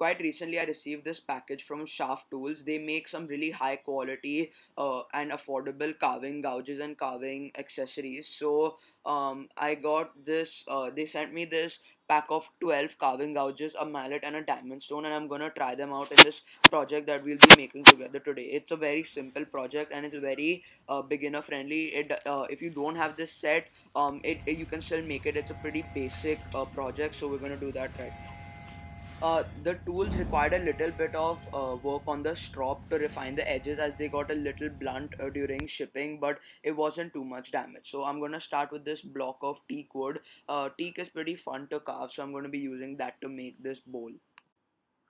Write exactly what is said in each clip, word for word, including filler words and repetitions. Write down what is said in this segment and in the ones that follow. Quite recently, I received this package from Schaaf Tools. They make some really high quality uh, and affordable carving gouges and carving accessories. So um, I got this, uh, they sent me this pack of twelve carving gouges, a mallet and a diamond stone, and I'm gonna try them out in this project that we'll be making together today. It's a very simple project and it's very uh, beginner friendly. It uh, if you don't have this set, um, it, it you can still make it. It's a pretty basic uh, project, so we're gonna do that right now. Uh, the tools required a little bit of uh, work on the strop to refine the edges, as they got a little blunt uh, during shipping, but it wasn't too much damage. So I'm going to start with this block of teak wood. Uh, teak is pretty fun to carve, so I'm going to be using that to make this bowl.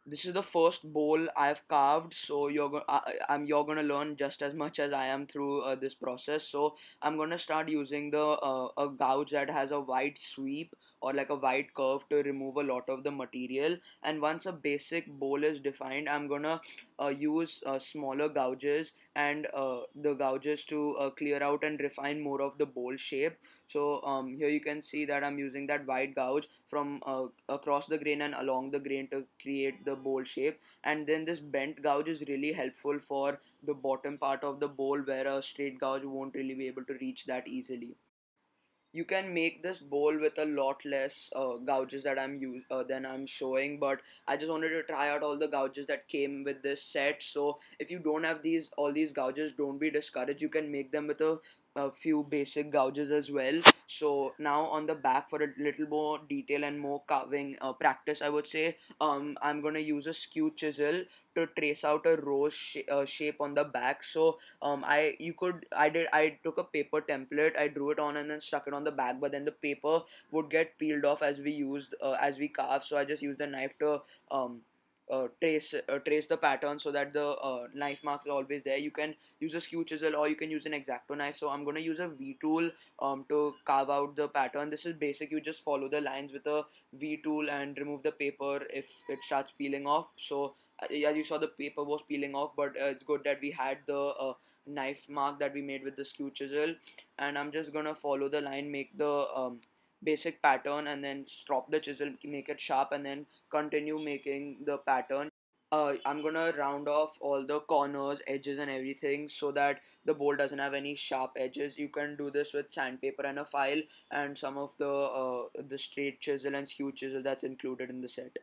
This is the first bowl I've carved, so you're going I'm you're going to learn just as much as I am through uh, this process. So I'm going to start using the uh, a gouge that has a wide sweep or like a wide curve to remove a lot of the material. And once a basic bowl is defined, I'm gonna uh, use uh, smaller gouges and uh, the gouges to uh, clear out and refine more of the bowl shape. So um, here you can see that I'm using that wide gouge from uh, across the grain and along the grain to create the bowl shape. And then this bent gouge is really helpful for the bottom part of the bowl, where a straight gouge won't really be able to reach that easily. You can make this bowl with a lot less uh, gouges that I'm use uh, than I'm showing, but I just wanted to try out all the gouges that came with this set. So if you don't have these all these gouges, don't be discouraged. You can make them with a, a few basic gouges as well. So now on the back, for a little more detail and more carving uh, practice, I would say, um, I'm gonna use a skew chisel to trace out a rose sh uh, shape on the back. So um, I you could I did I took a paper template, I drew it on and then stuck it on the back, but then the paper would get peeled off as we used uh, as we carved. So I just used the knife to um, Uh, trace uh, trace the pattern so that the uh, knife marks are always there. You can use a skew chisel or you can use an X-Acto knife. So I'm going to use a V-tool um, to carve out the pattern. This is basic. You just follow the lines with a V-tool and remove the paper if it starts peeling off. So as you saw, the paper was peeling off, but uh, it's good that we had the uh, knife mark that we made with the skew chisel. And I'm just going to follow the line, make the um, basic pattern, and then strop the chisel, make it sharp, and then continue making the pattern. Uh, I'm gonna round off all the corners, edges and everything so that the bowl doesn't have any sharp edges. You can do this with sandpaper and a file and some of the, uh, the straight chisel and skew chisel that's included in the set.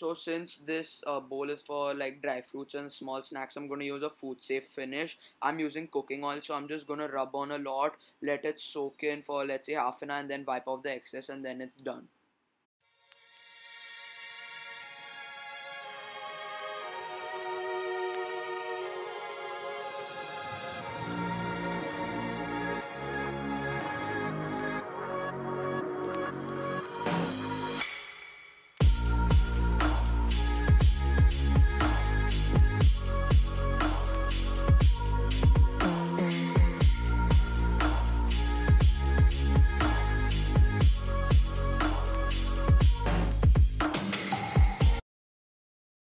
So since this uh, bowl is for like dry fruits and small snacks, I'm going to use a food safe finish. I'm using cooking oil, so I'm just going to rub on a lot, let it soak in for let's say half an hour, and then wipe off the excess, and then it's done.